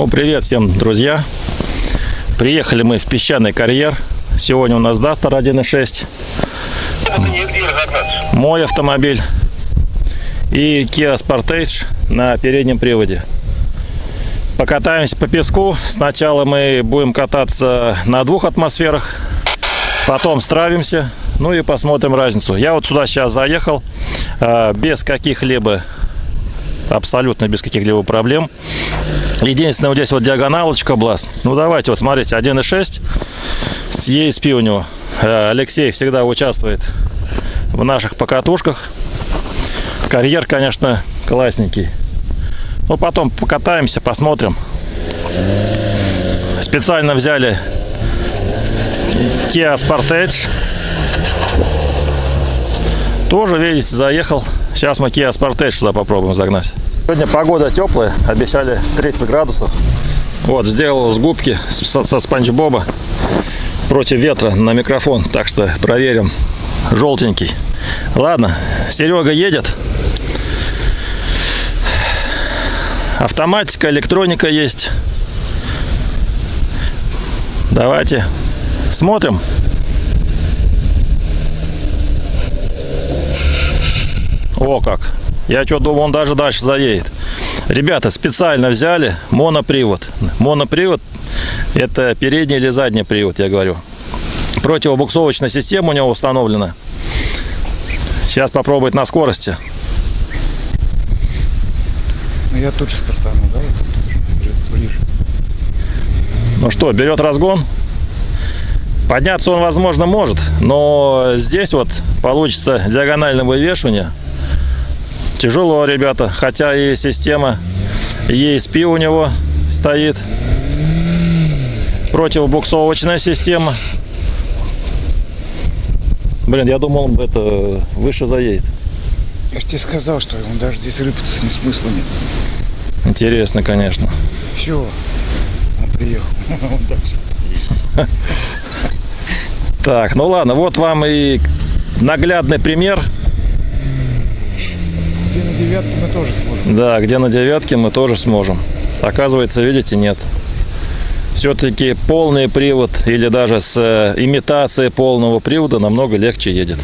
Ну, привет всем, друзья! Приехали мы в песчаный карьер. Сегодня у нас Duster 1.6. Мой автомобиль. И Kia Sportage на переднем приводе. Покатаемся по песку. Сначала мы будем кататься на 2 атмосферах. Потом стравимся. Ну и посмотрим разницу. Я вот сюда сейчас заехал. Без каких-либо... Абсолютно без каких-либо проблем. Единственное, вот здесь вот диагоналочка облаз. Ну, давайте, вот смотрите, 1.6 с ESP у него. Алексей всегда участвует в наших покатушках. Карьер, конечно, классненький. Ну, потом покатаемся, посмотрим. Специально взяли Kia Sportage. Тоже, видите, заехал. Сейчас мы Kia Sportage сюда попробуем загнать. Сегодня погода теплая, обещали 30 градусов. Вот, сделал с губки, со Спанчбоба против ветра на микрофон. Так что проверим. Желтенький. Ладно, Серега едет. Автоматика, электроника есть. Давайте смотрим. О как! Я что думал, он даже дальше заедет. Ребята, специально взяли монопривод. Монопривод — это передний или задний привод, я говорю. Противобуксовочная система у него установлена. Сейчас попробовать на скорости. Я тут же стартану, да? Ближе. Ну что, берет разгон. Подняться он, возможно, может, но здесь вот получится диагональное вывешивание. Тяжело, ребята, хотя и система ESP у него стоит. Противобуксовочная система. Блин, я думал, он это выше заедет. Я же тебе сказал, что он даже здесь рыпаться не смысла нет. Интересно, конечно. Все, он приехал. Он дальше. Так, ну ладно, вот вам и наглядный пример. Где на девятке мы тоже сможем. Да, где на девятке мы тоже сможем. Оказывается, видите, нет. Все-таки полный привод или даже с имитацией полного привода намного легче едет.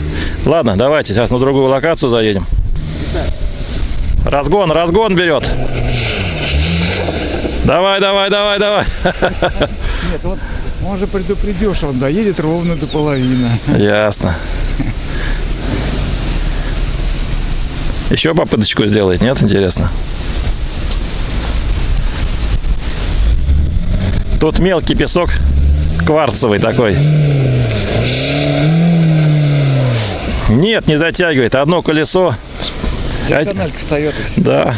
Ладно, давайте сейчас на другую локацию заедем. Разгон, разгон берет. Давай, давай, давай, давай. Нет, вот он же предупредил, что он доедет ровно до половины. Ясно. Еще попыточку сделает, нет? Интересно. Тут мелкий песок, кварцевый такой. Нет, не затягивает. Одно колесо. Диагональка встает и все. Да.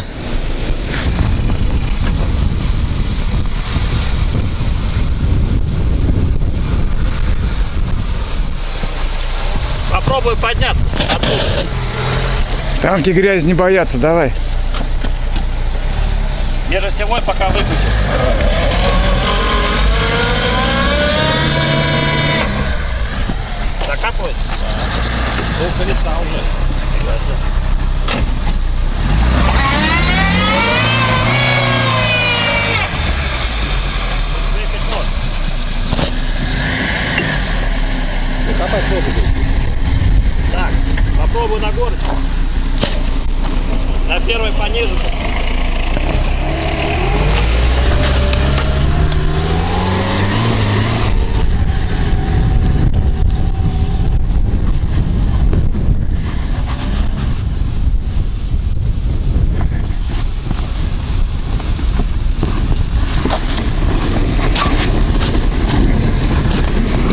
Попробуй подняться. Танки грязь не боятся, давай. Межосевой пока выключу. Закапывать? Пол колеса уже. Закапать пробуй. Так, попробую на город. На первой пониже.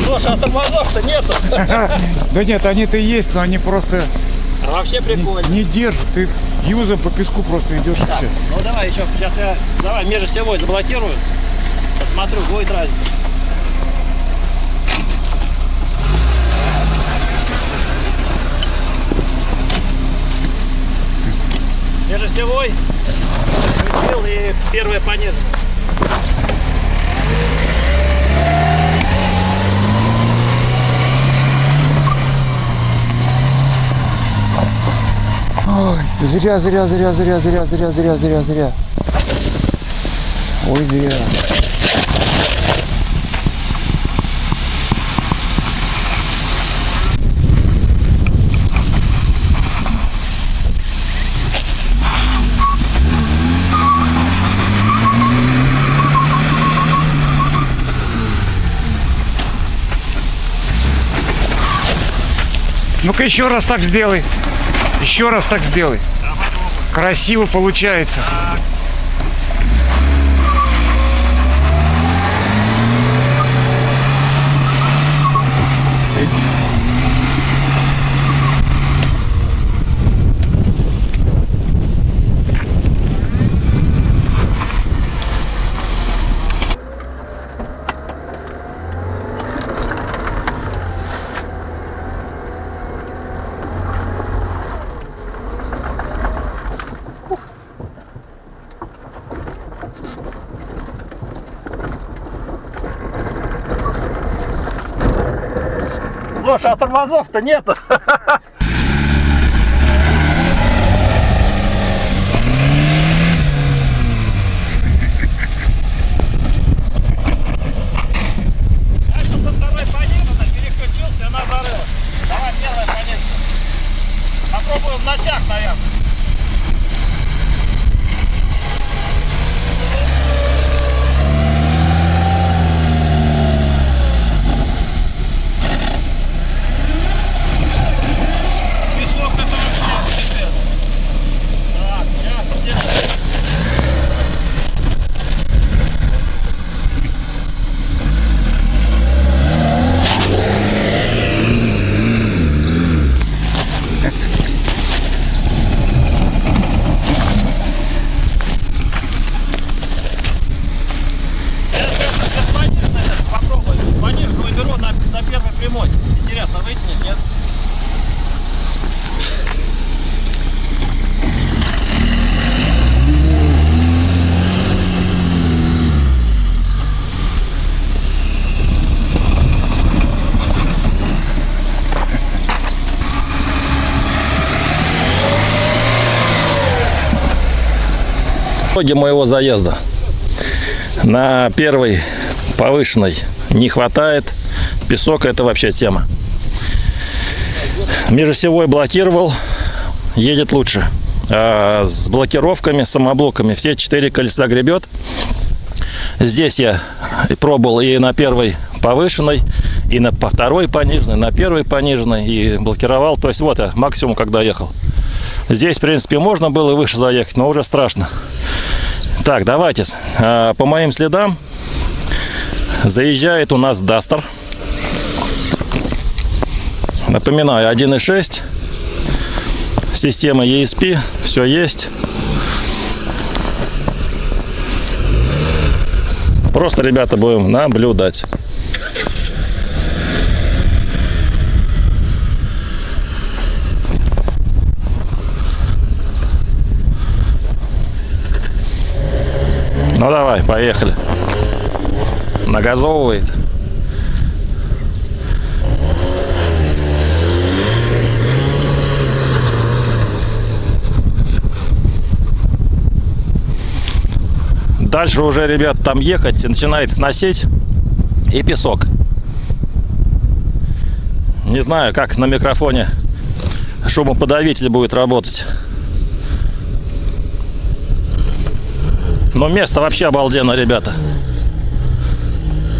Слушай, а тормозов-то нету. Да нет, они-то есть, но они просто... А вообще прикольно. Не держит, ты юзом по песку просто идешь, так, и все. Ну давай еще, сейчас я, давай, межосевой заблокирую, посмотрю, будет разница. Межосевой включил и первая понизу. Ой, зря. Озеро. Ну-ка еще раз так сделай. Еще раз так сделай. Красиво получается. Слушай, а тормозов-то нету. Начался второй понедельник, переключился, и она зарылась. Давай первая понедельник. Попробуем натяг, наверное. Итоги моего заезда: на первой повышенной не хватает, песок — это вообще тема. Межосевой блокировал, едет лучше. А с блокировками, самоблоками, все 4 колеса гребет. Здесь я пробовал и на первой повышенной, и на второй пониженной, на первой пониженной, и блокировал. То есть вот я максимум, когда ехал. Здесь, в принципе, можно было выше заехать, но уже страшно. Так, давайте. По моим следам заезжает у нас Duster. Напоминаю, 1.6. Система ESP. Все есть. Просто, ребята, будем наблюдать. Ну давай, поехали. Нагазовывает. Дальше уже, ребят, там ехать начинает сносить и песок. Не знаю, как на микрофоне шумоподавитель будет работать. Но место вообще обалденно, ребята.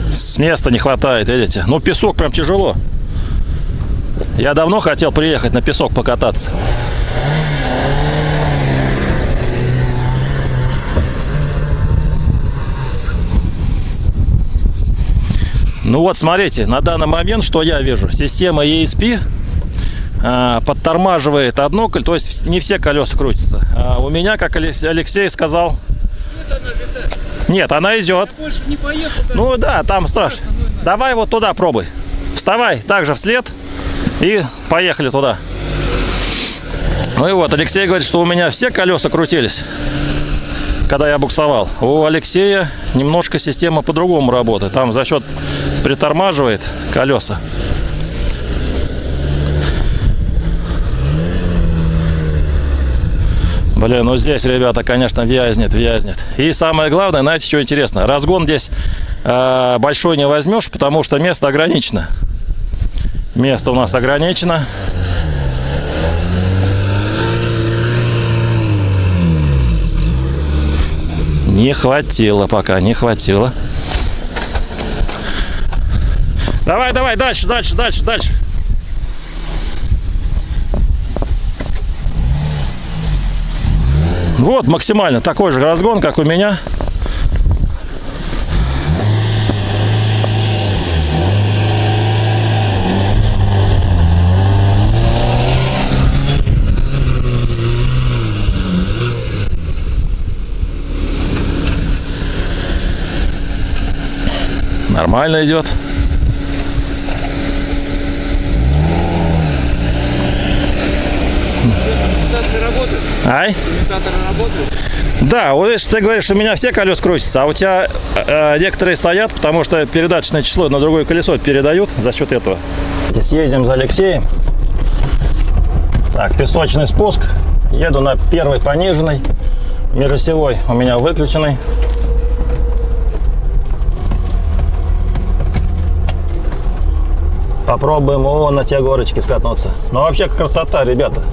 С места не хватает, видите? Ну, песок прям тяжело. Я давно хотел приехать на песок покататься. Ну вот, смотрите, на данный момент, что я вижу. Система ESP подтормаживает одно колесо, то есть не все колеса крутятся. А у меня, как Алексей сказал... Нет, она идет. Не поехал, ну да, там страшно. Давай вот туда пробуй. Вставай также вслед и поехали туда. Ну и вот, Алексей говорит, что у меня все колеса крутились, когда я буксовал. У Алексея немножко система по-другому работает. Там за счет притормаживает колеса. Блин, ну здесь, ребята, конечно, вязнет. И самое главное, знаете, что интересно? Разгон здесь большой не возьмешь, потому что место ограничено. Место у нас ограничено. Не хватило пока, не хватило. Давай, давай, дальше. Вот максимально такой же разгон, как у меня. Нормально идет. Ай? Да, вот если ты говоришь, что у меня все колеса крутятся, а у тебя некоторые стоят, потому что передаточное число на другое колесо передают за счет этого. Здесь ездим за Алексеем. Так, песочный спуск. Еду на первый пониженный. Межосевой у меня выключенный. Попробуем на те горочки скатнуться. Но вообще красота, ребята.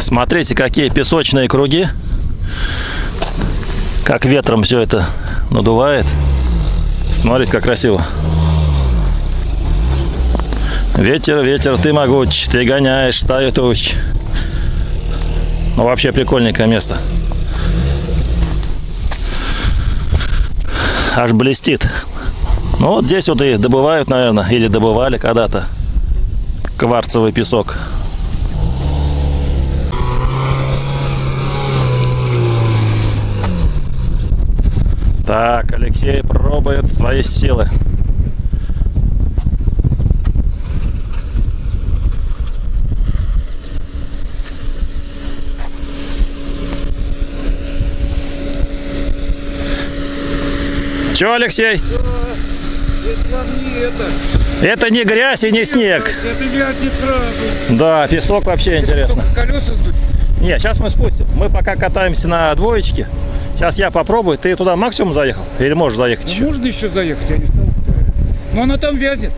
Смотрите, какие песочные круги. Как ветром все это надувает. Смотрите, как красиво. Ветер, ветер, ты могуч, ты гоняешь стаю туч. Ну, вообще прикольненькое место. Аж блестит. Ну, вот здесь вот и добывают, наверное, или добывали когда-то кварцевый песок. Так, Алексей пробует свои силы. Чё, Алексей? Это не грязь и не снег. Да, песок вообще интересно. Не, сейчас мы спустим. Мы пока катаемся на двоечке. Сейчас я попробую. Ты туда максимум заехал? Или можешь заехать еще? Можно еще заехать, я не знаю. Но она там вязнет.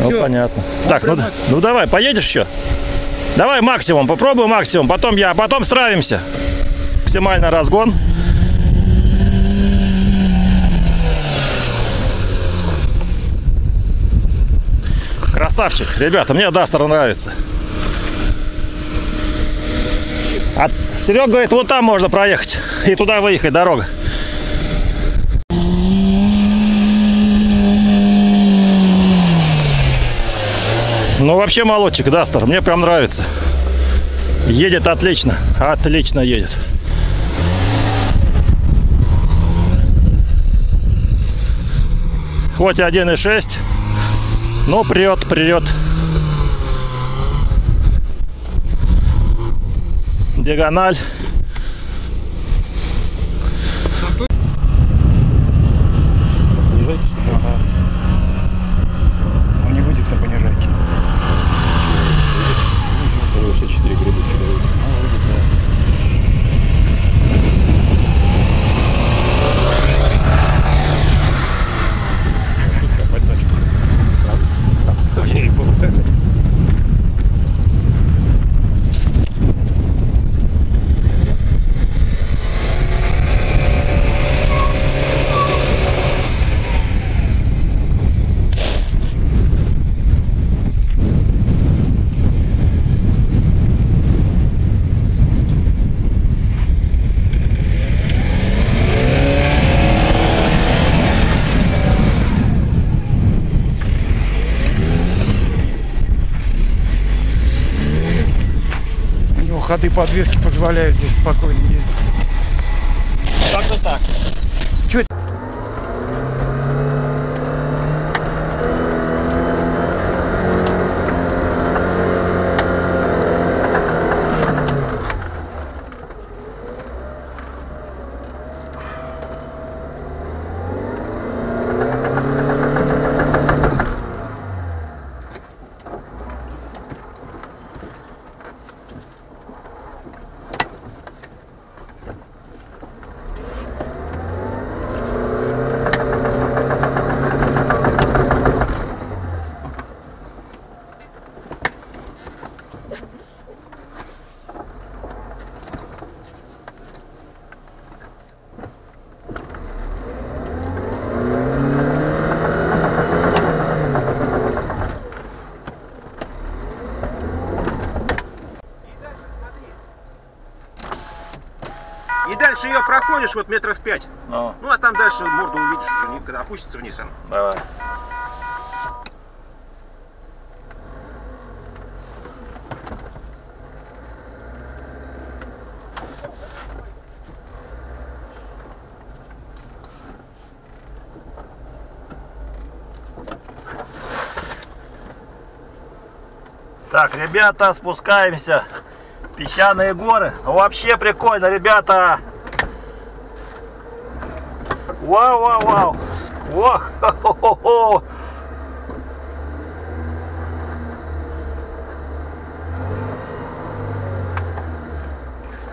Ну, все. Понятно. Так, ну давай, поедешь еще? Давай максимум, попробуй максимум. Потом стравимся. Максимальный разгон. Красавчик. Ребята, мне Duster нравится. Серега говорит, вот там можно проехать и туда выехать, дорога. Ну вообще молодчик, Duster, мне прям нравится. Едет отлично, отлично едет. Хоть 1.6, но прет, прет. Диагональ. Понижайки? Ага. Он не выйдет на понижайке. Выйдет. 4 грибы, 4 грибы. Ходы подвески позволяют здесь спокойно ездить. Как-то так. Чуть. дальше ее проходишь вот метров 5. Ну, а там дальше морду увидишь уже, никогда опустится вниз она. Давай. Так, ребята, спускаемся. Песчаные горы. Вообще прикольно, ребята. Вау-вау-вау. Ох.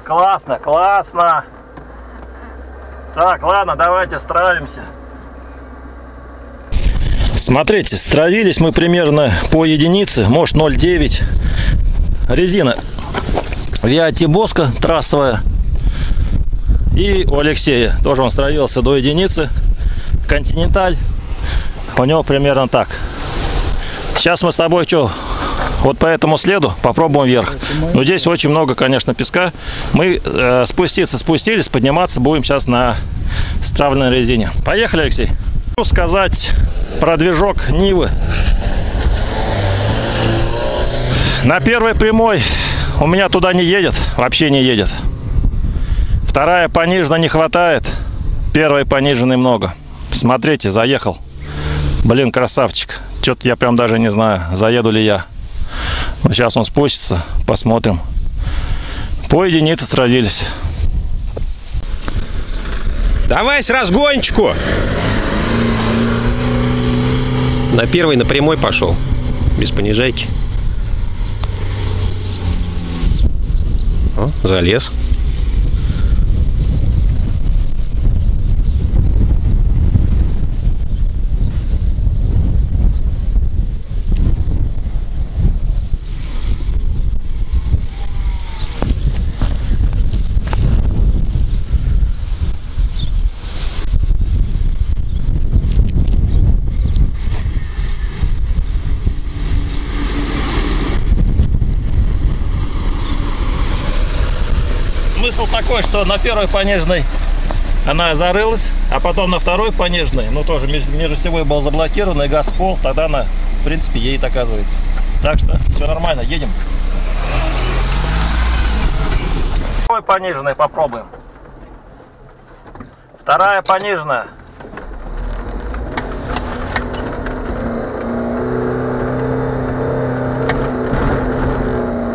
Классно, классно. Так, ладно, давайте стравимся. Смотрите, стравились мы примерно по единице, может 0,9. Резина Виати Боска, трассовая. И у Алексея, тоже он стравился до единицы. Континенталь, у него примерно так. Сейчас мы с тобой что, вот по этому следу попробуем вверх. Но здесь очень много, конечно, песка. Мы спуститься спустились, подниматься будем сейчас на стравленной резине. Поехали, Алексей. Сказать про движок Нивы. На первой прямой у меня туда не едет, вообще не едет. Вторая понижена не хватает, первой пониженной много. Смотрите, заехал. Блин, красавчик. Что-то я прям даже не знаю, заеду ли я. Но сейчас он спустится, посмотрим. По единице стравились. Давай с разгончику! На первой, на прямой пошел. Без понижайки. О, залез. Такое, что на первой пониженной она зарылась, а потом на второй пониженной, ну тоже межосевой был заблокирован и газ в пол, тогда она в принципе едет, оказывается. Так что все нормально, едем. Второй пониженной попробуем. Вторая пониженная.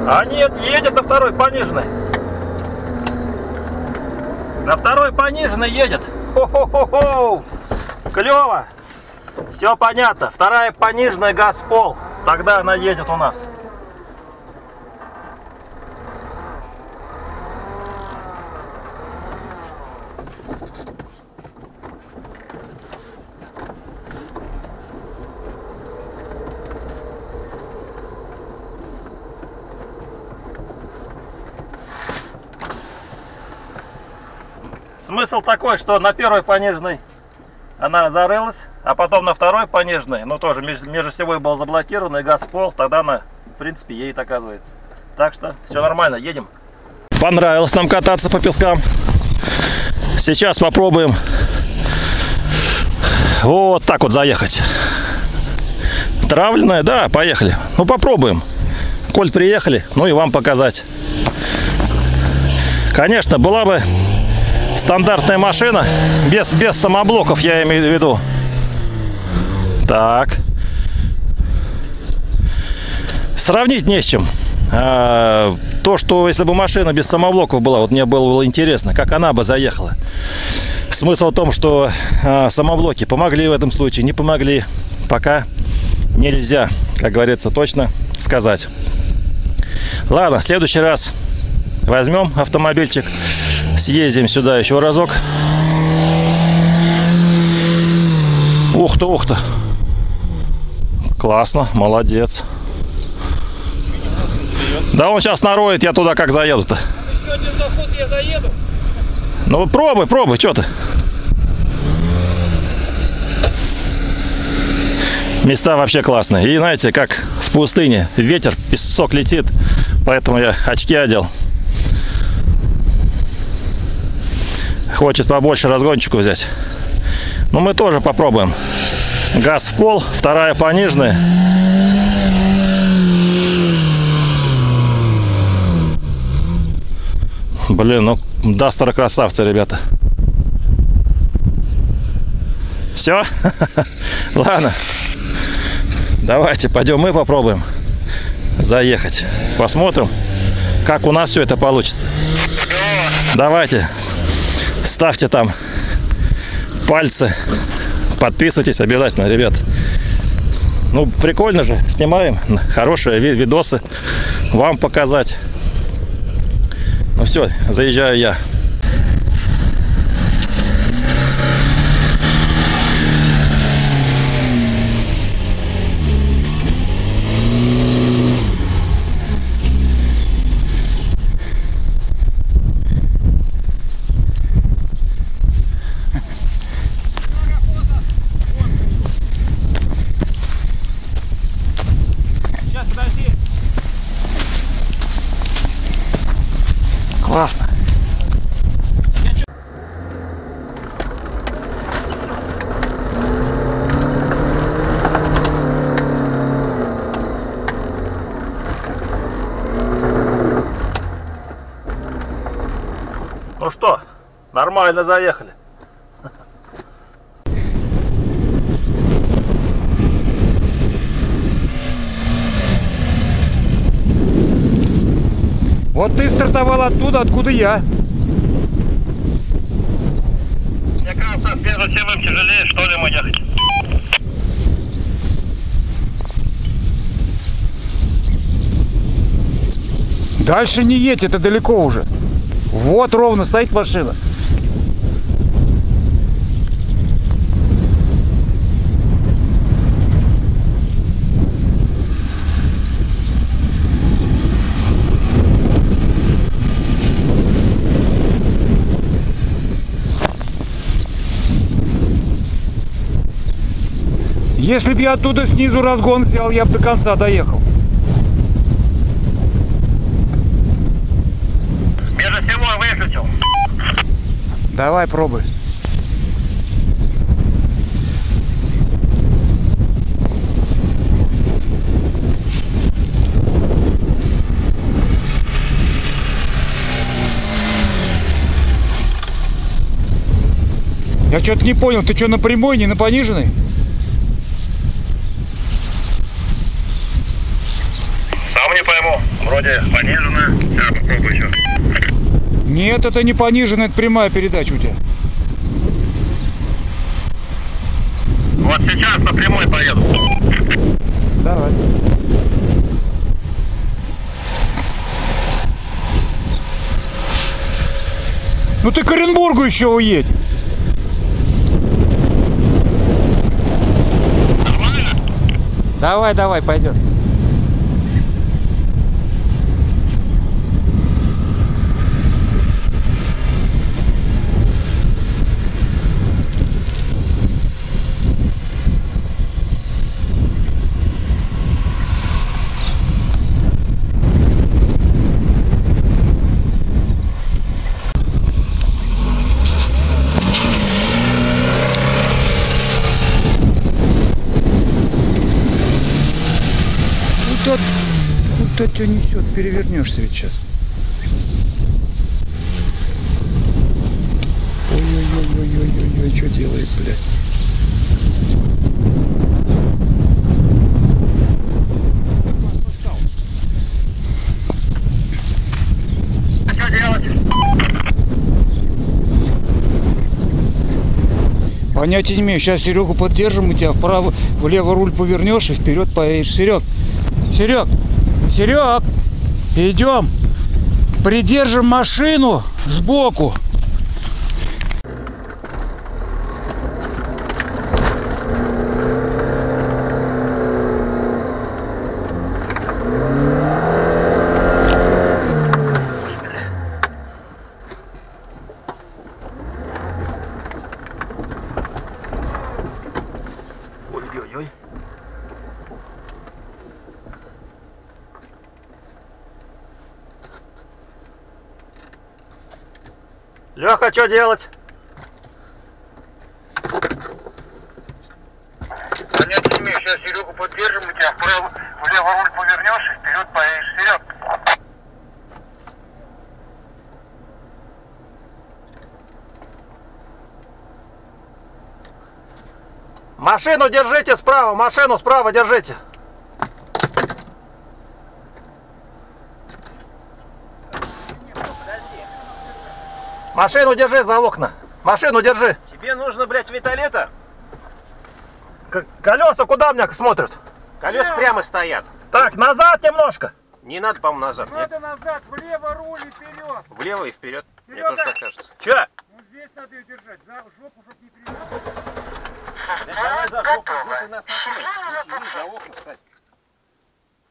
А нет, едет на второй пониженной. На второй пониженной едет. Хо-хо-хо-хо. Клево. Все понятно. Вторая пониженная, газ в пол. Тогда она едет у нас. Смысл такой, что на первой пониженной она зарылась, а потом на второй пониженной, ну тоже межосевой был заблокирован и газ в пол, тогда она в принципе едет, оказывается. Так что все нормально, едем. Понравилось нам кататься по пескам. Сейчас попробуем вот так вот заехать. Травленная, да, поехали. Ну попробуем. Коль приехали, ну и вам показать. Конечно, была бы стандартная машина, без самоблоков, я имею в виду. Так. Сравнить не с чем. То, что если бы машина без самоблоков была, вот мне было интересно, как она бы заехала. Смысл в том, что самоблоки помогли в этом случае, не помогли. Пока нельзя, как говорится, точно сказать. Ладно, в следующий раз возьмем автомобильчик. Съездим сюда еще разок. Ух-то, ух-то. Классно, молодец. Да он сейчас нароет, я туда как заеду-то. Еще один заход, я заеду. Ну пробуй, пробуй, что ты. Места вообще классные. И знаете, как в пустыне. Ветер, песок летит. Поэтому я очки одел. хочет побольше разгончику взять. Но мы тоже попробуем. Газ в пол, вторая пониженная. Блин, ну Дастера красавцы, ребята. Все? Ладно. Давайте, пойдем мы попробуем заехать. Посмотрим, как у нас все это получится. Давайте, ставьте там пальцы, подписывайтесь обязательно, ребят. Ну, прикольно же, снимаем хорошие видосы, вам показать. Ну все, заезжаю я. Классно. Ну что, нормально заехали. Вот ты стартовал оттуда, откуда я. Мне кажется, между тем им тяжелее, что ли, мы ехать. Дальше не едь, это далеко уже. Вот ровно стоит машина. Если бы я оттуда снизу разгон взял, я бы до конца доехал. Между всего выключил. Давай, пробуй. Я что-то не понял, ты что, на прямой, не на пониженной? Вроде пониженная. Сейчас попробую еще. Нет, это не пониженная, это прямая передача у тебя. Вот сейчас на прямой поеду. Давай. Ну ты к Оренбургу еще уедь. Нормально? Давай, давай, пойдем. Тебя несет, перевернешься ведь сейчас. Ой-ой-ой-ой-ой-ой, что делает, блядь? А что делать? Понятия не имею. Сейчас Серегу поддержим, у тебя вправо, влево руль повернешь и вперед поедешь. Серег, Серег! Серег, идем, придержим машину сбоку. Леха, что делать? держим, у тебя влево руль повернешь и вперед поедешь. Вперед. Машину держите справа, машину справа держите. Машину держи за окна. Машину держи. Тебе нужно, блядь, виталета? Колеса куда меня смотрят? Колеса прямо стоят. Так, назад немножко. Не надо, по-моему, назад. Надо назад, влево руль и вперед. Влево и вперед. Мне тоже так кажется. Че? Ну здесь надо ее держать. За жопу, чтобы не перелетать. За жопу. Жопу надо встать. За окна встать.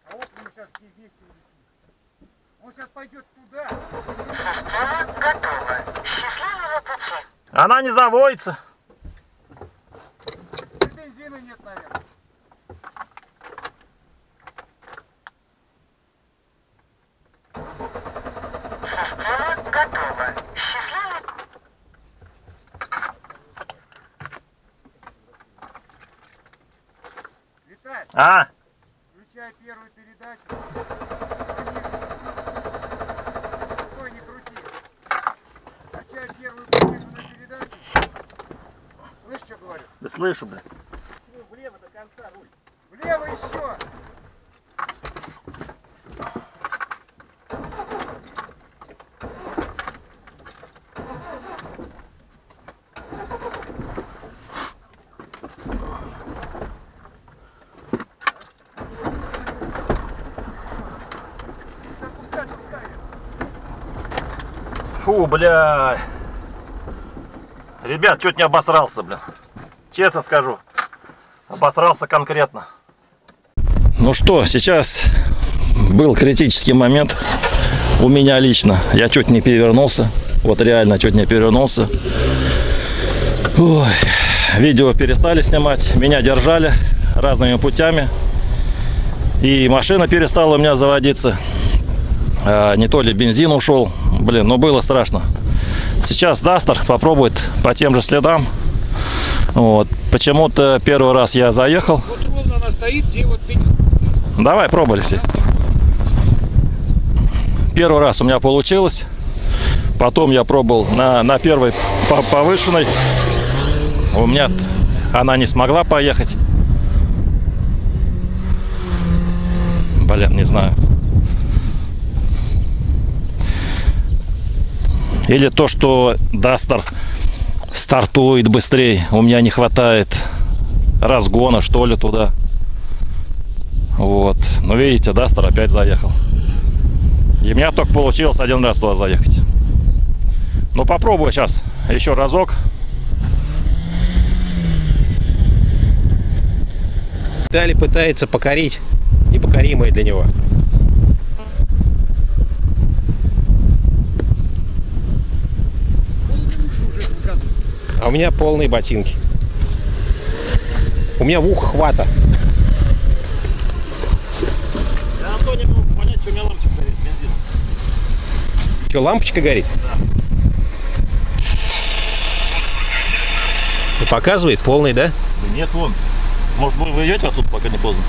А вот мы сейчас не вместе улетим. Он сейчас пойдет туда. Состав готова. Счастливого пути. Она не заводится. Нет, наверное. Система готова. Счастливый. Виталь, включай первую передачу. Стой, не крути. Включай первую передачу. Слышишь, что говорю? Да слышу, блядь. Влево до конца руль. Влево еще. Фу, бля. Ребят, чуть не обосрался, бля. Честно скажу. Обосрался конкретно. Ну что, сейчас был критический момент у меня лично. Я чуть не перевернулся. Вот реально чуть не перевернулся. Ой. Видео перестали снимать. Меня держали разными путями. И машина перестала у меня заводиться. Не то ли бензин ушел. Блин, ну было страшно. Сейчас Duster попробует по тем же следам. Вот. Почему-то первый раз я заехал. Вот вон она стоит, где вот ты... Давай, пробуй, Алексей. Первый раз у меня получилось. Потом я пробовал на первой повышенной. У меня она не смогла поехать. Блин, не знаю. Или то, что Duster стартует быстрее, у меня не хватает разгона, что ли, туда. Вот, ну видите, Duster опять заехал. И у меня только получилось один раз туда заехать. Ну попробую сейчас еще разок. Далее пытается покорить непокоримое для него. А у меня полные ботинки. У меня в ухо хвата. Да, Антон, не могу понять, что у меня лампочка горит, бензин. Что, лампочка горит? Да. И показывает полный, да? Да нет, вон. Может, вы идете отсюда, пока не поздно?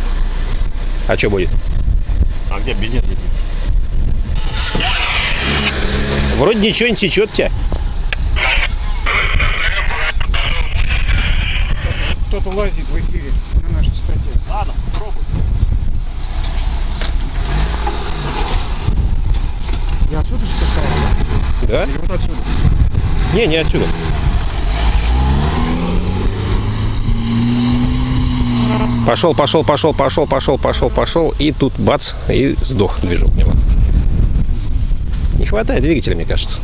А что будет? А где бензин летит? Вроде ничего не течет тебя. Кто-то лазит в эфире на нашей частоте. Ладно, попробуй. Не отсюда же такая? Да? Или вот отсюда? Не, не отсюда. Пошел, пошел, пошел, пошел, пошел, пошел, пошел. И тут бац, и сдох движок него. Не хватает двигателя, мне кажется.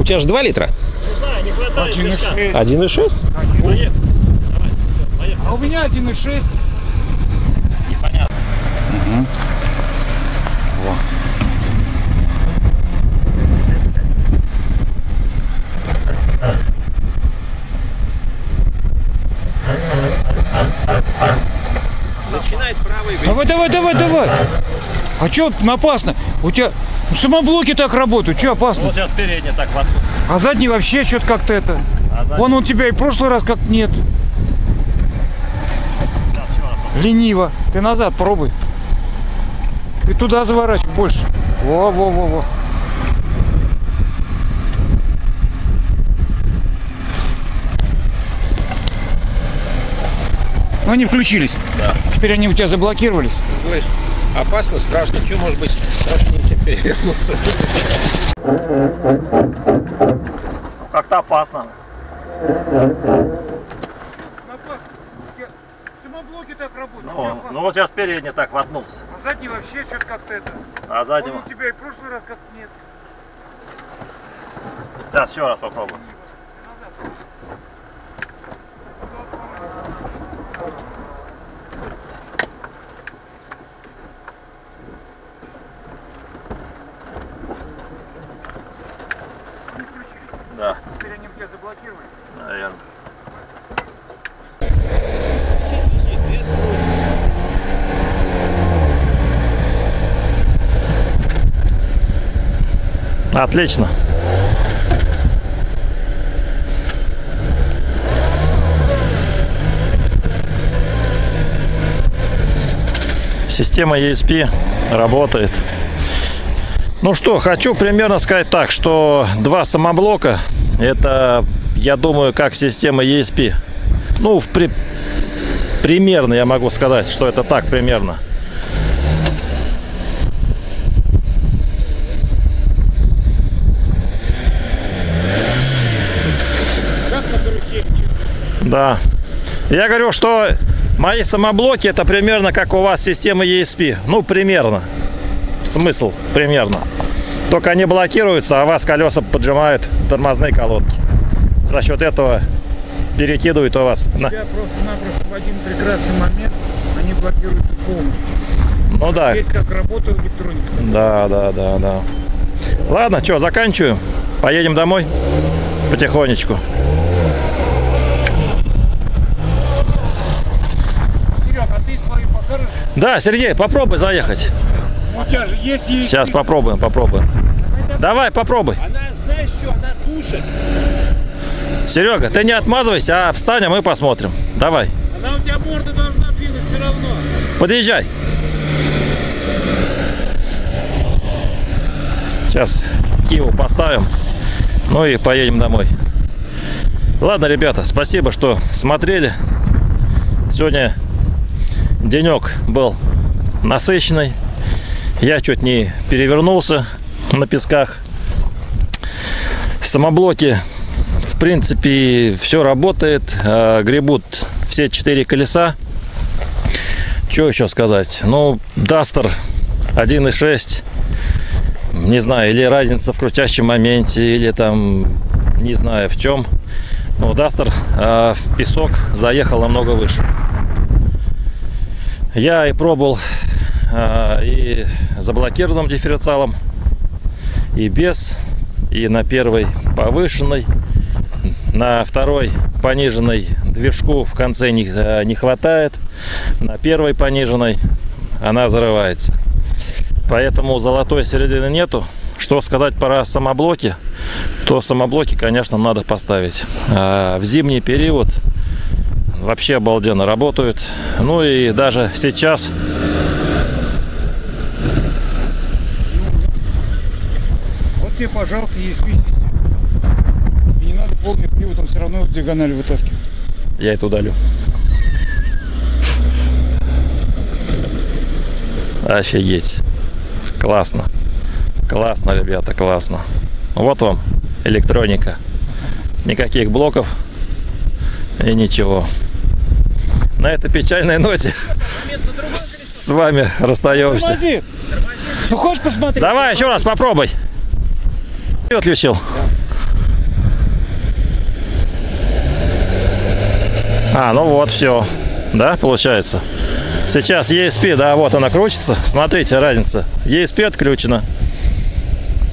У тебя же 2 литра? Не знаю, не хватает. 1,6. 1,6? А у меня 1,6. Непонятно. Угу. Во. Начинает правый. Давай, давай, давай, давай. А что опасно? У тебя самоблоки так работают, что опасно? Вот сейчас передний так вот. А задний вообще что-то как-то это. А задний... Вон у тебя и в прошлый раз как нет. Сейчас еще раз. Лениво. Ты назад пробуй. Ты туда заворачивай больше. Во-во-во-во. Но они включились. Да. Теперь они у тебя заблокировались. Говоришь, опасно, страшно. Что может быть страшнее, чем перевернуться? Как-то опасно. Самоблоки так работают. Ну вот сейчас передний так воткнулся. А задний вообще что-то как-то это. А задний... у тебя и в прошлый раз как-то нет. Сейчас еще раз попробую. Да. Теперь они тебя заблокировали? Наверное. Отлично. Система ESP работает. Ну что, хочу примерно сказать так, что два самоблока, это, я думаю, как система ESP. Ну, примерно я могу сказать, что это так примерно. Да. Я говорю, что мои самоблоки это примерно как у вас система ESP. Ну, примерно. Смысл примерно. Только они блокируются, а вас колеса поджимают тормозные колодки. За счет этого перекидывают у вас. У тебя просто-напросто в один прекрасный момент они блокируются полностью. Ну да. Есть как работает электроника. Да. Ладно, что, заканчиваем. Поедем домой потихонечку. Серег, а ты свою покажешь? Да, Сергей, попробуй заехать. У тебя же есть ESP. Сейчас попробуем. Давай, попробуй. Она, знаешь что, она душит. Серега, ты не отмазывайся, а встань, а мы посмотрим. Давай. Она у тебя борта должна двигать все равно. Подъезжай. Сейчас Киеву поставим. Ну и поедем домой. Ладно, ребята, спасибо, что смотрели. Сегодня денек был насыщенный. Я чуть не перевернулся на песках. Самоблоки, в принципе, все работает. Гребут все 4 колеса. Что еще сказать? Ну, Duster 1.6. Не знаю, или разница в крутящем моменте, или там, не знаю в чем. Но Duster в песок заехал намного выше. Я и пробовал... и заблокированным дифференциалом, и без, и на первой повышенной, на второй пониженной движку в конце не хватает, на первой пониженной она взрывается. Поэтому золотой середины нету. Что сказать про самоблоки, то самоблоки, конечно, надо поставить. А в зимний период вообще обалденно работают. Ну и даже сейчас... пожалуйста, ESP. И не надо полный привод, он все равно в диагонали вытаскивает. Я это удалю. Офигеть. Классно. Классно, ребята, классно. Вот вам электроника. Никаких блоков и ничего. На этой печальной ноте с вами расстаемся. Тормози. Ну, хочешь посмотреть? Давай еще раз попробуй. Отключил. А, ну вот, все. Да, получается. Сейчас ESP, да, вот она крутится. Смотрите, разница. ESP отключена.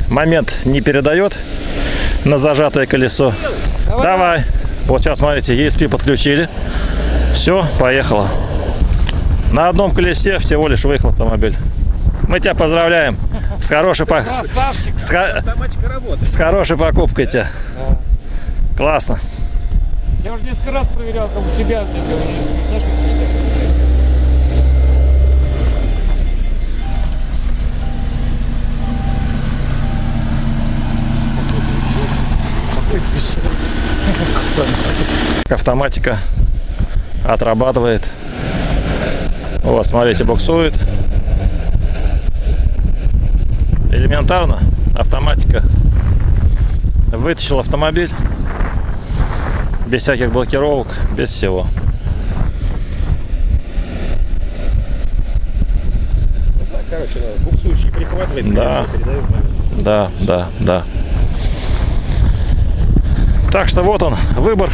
Момент не передает на зажатое колесо. Давай. Вот сейчас, смотрите, ESP подключили. Все, поехало. На одном колесе всего лишь выехал автомобиль. Мы тебя поздравляем с хорошей, с хорошей покупкой тебя. Да. Классно. Я уже несколько раз проверял, как у себя. автоматика отрабатывает. Вот, смотрите, буксует. Элементарно автоматика вытащила автомобиль без всяких блокировок, без всего. Короче, буксующий прихватывает, да, передает. Да. Так что вот он, выбор.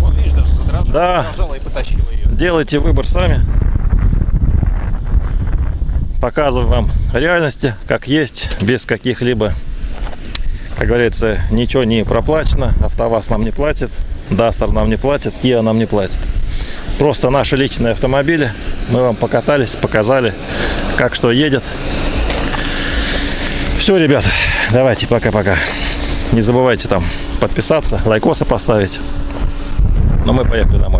Вот, видишь, даже задрожала, да. И потащила ее. Делайте выбор сами. Показываю вам реальности, как есть, без каких-либо, как говорится, ничего не проплачено. АвтоВАЗ нам не платит, Duster нам не платит, Kia нам не платит. Просто наши личные автомобили. Мы вам покатались, показали, как что едет. Все, ребят, давайте, пока-пока. Не забывайте там подписаться, лайкосы поставить. Но мы поехали домой.